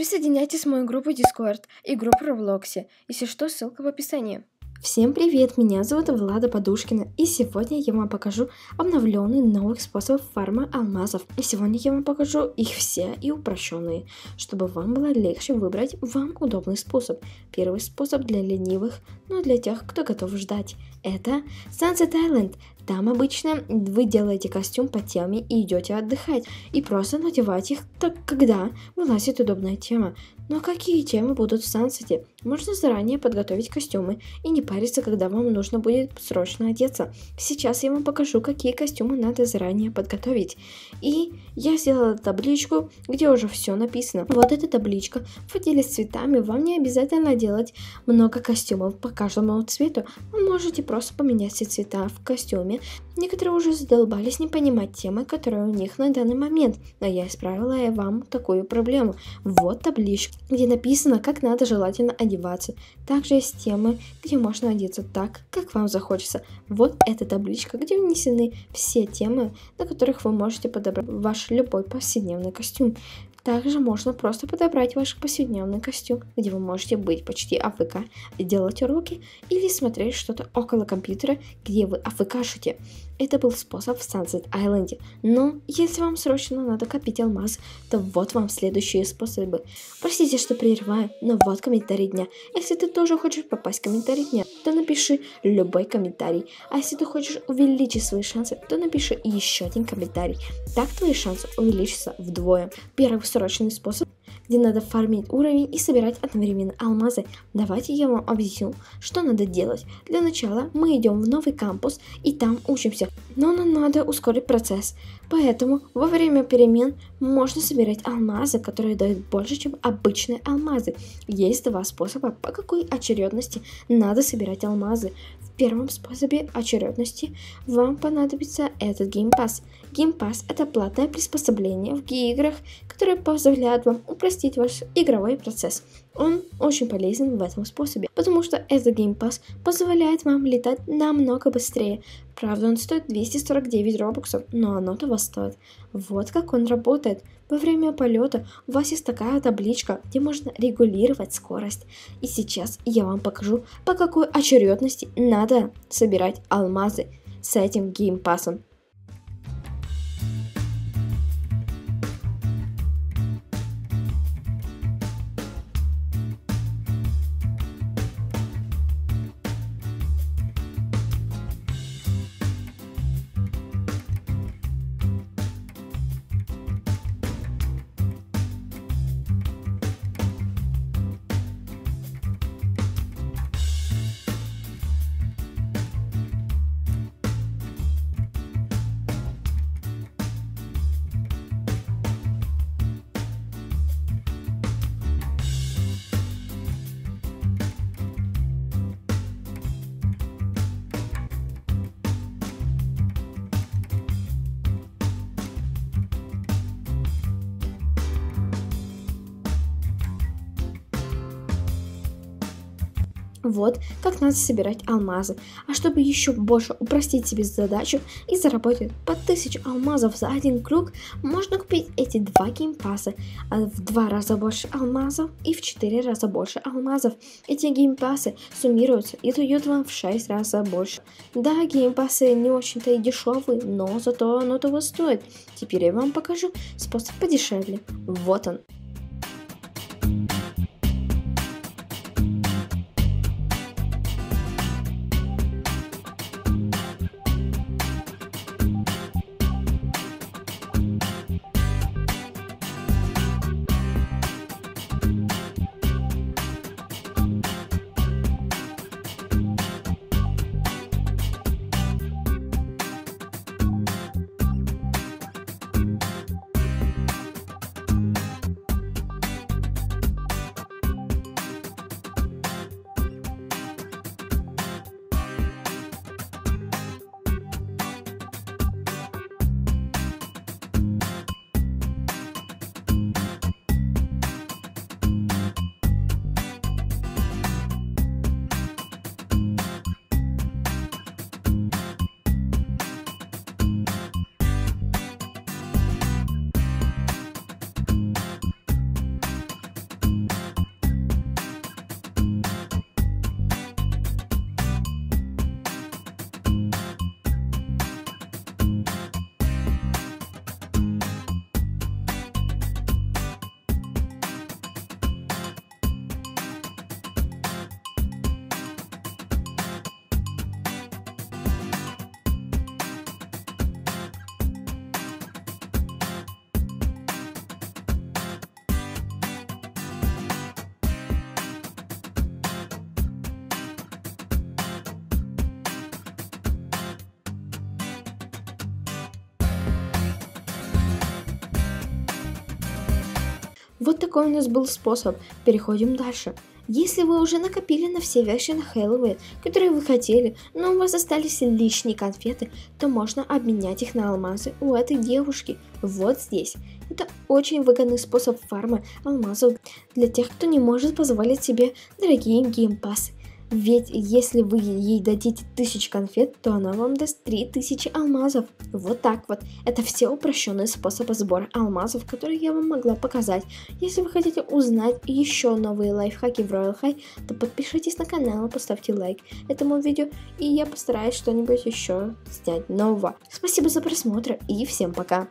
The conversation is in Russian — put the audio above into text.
Присоединяйтесь в мою группу Discord и группу Roblox. Если что, ссылка в описании. Всем привет, меня зовут Влада Подушкина, и сегодня я вам покажу обновленный новых способов фарма алмазов. И сегодня я вам покажу их все и упрощенные, чтобы вам было легче выбрать вам удобный способ. Первый способ для ленивых, но для тех, кто готов ждать. Это Sunset Island. Там обычно вы делаете костюм по теме и идете отдыхать. И просто надеваете их, так когда вылазит удобная тема. Но какие темы будут в Сансете? Можно заранее подготовить костюмы и не париться, когда вам нужно будет срочно одеться. Сейчас я вам покажу, какие костюмы надо заранее подготовить. И я сделала табличку, где уже все написано. Вот эта табличка. В отделе с цветами вам не обязательно делать много костюмов по каждому цвету. Вы можете просто поменять все цвета в костюме. Некоторые уже задолбались не понимать темы, которые у них на данный момент, но я исправила я вам такую проблему. Вот табличка, где написано, как надо желательно одеваться. Также есть темы, где можно одеться так, как вам захочется. Вот эта табличка, где внесены все темы, на которых вы можете подобрать ваш любой повседневный костюм. Также можно просто подобрать ваш повседневный костюм, где вы можете быть почти АФК, делать уроки или смотреть что-то около компьютера, где вы АФКшите. Это был способ в Sunset Island. Но если вам срочно надо копить алмаз, то вот вам следующие способы. Простите, что прерываю, но вот комментарий дня. Если ты тоже хочешь попасть в комментарий дня, то напиши любой комментарий. А если ты хочешь увеличить свои шансы, то напиши еще один комментарий. Так твои шансы увеличатся вдвое. Первый срочный способ, где надо фармить уровень и собирать одновременно алмазы. Давайте я вам объясню, что надо делать. Для начала мы идем в новый кампус и там учимся, но нам надо ускорить процесс. Поэтому во время перемен можно собирать алмазы, которые дают больше, чем обычные алмазы. Есть два способа, по какой очередности надо собирать алмазы. В первом способе очередности вам понадобится этот геймпасс. Геймпасс — это платное приспособление в играх, которое позволяет вам упростить ваш игровой процесс. Он очень полезен в этом способе, потому что этот геймпасс позволяет вам летать намного быстрее. Правда, он стоит 249 робоксов, но оно того стоит. Вот как он работает. Во время полета у вас есть такая табличка, где можно регулировать скорость. И сейчас я вам покажу, по какой очередности надо собирать алмазы с этим геймпассом. Вот как надо собирать алмазы. А чтобы еще больше упростить себе задачу и заработать по 1000 алмазов за один круг, можно купить эти два геймпасса. В 2 раза больше алмазов и в 4 раза больше алмазов. Эти геймпассы суммируются и дают вам в 6 раз больше. Да, геймпассы не очень-то и дешевые, но зато оно того стоит. Теперь я вам покажу способ подешевле. Вот он. Вот такой у нас был способ. Переходим дальше. Если вы уже накопили на все вещи на Хэллоуин, которые вы хотели, но у вас остались лишние конфеты, то можно обменять их на алмазы у этой девушки, вот здесь. Это очень выгодный способ фарма алмазов для тех, кто не может позволить себе дорогие геймпассы. Ведь если вы ей дадите 1000 конфет, то она вам даст 3000 алмазов. Вот так вот. Это все упрощенные способы сбора алмазов, которые я вам могла показать. Если вы хотите узнать еще новые лайфхаки в Royal High, то подпишитесь на канал, поставьте лайк этому видео, и я постараюсь что-нибудь еще снять нового. Спасибо за просмотр и всем пока!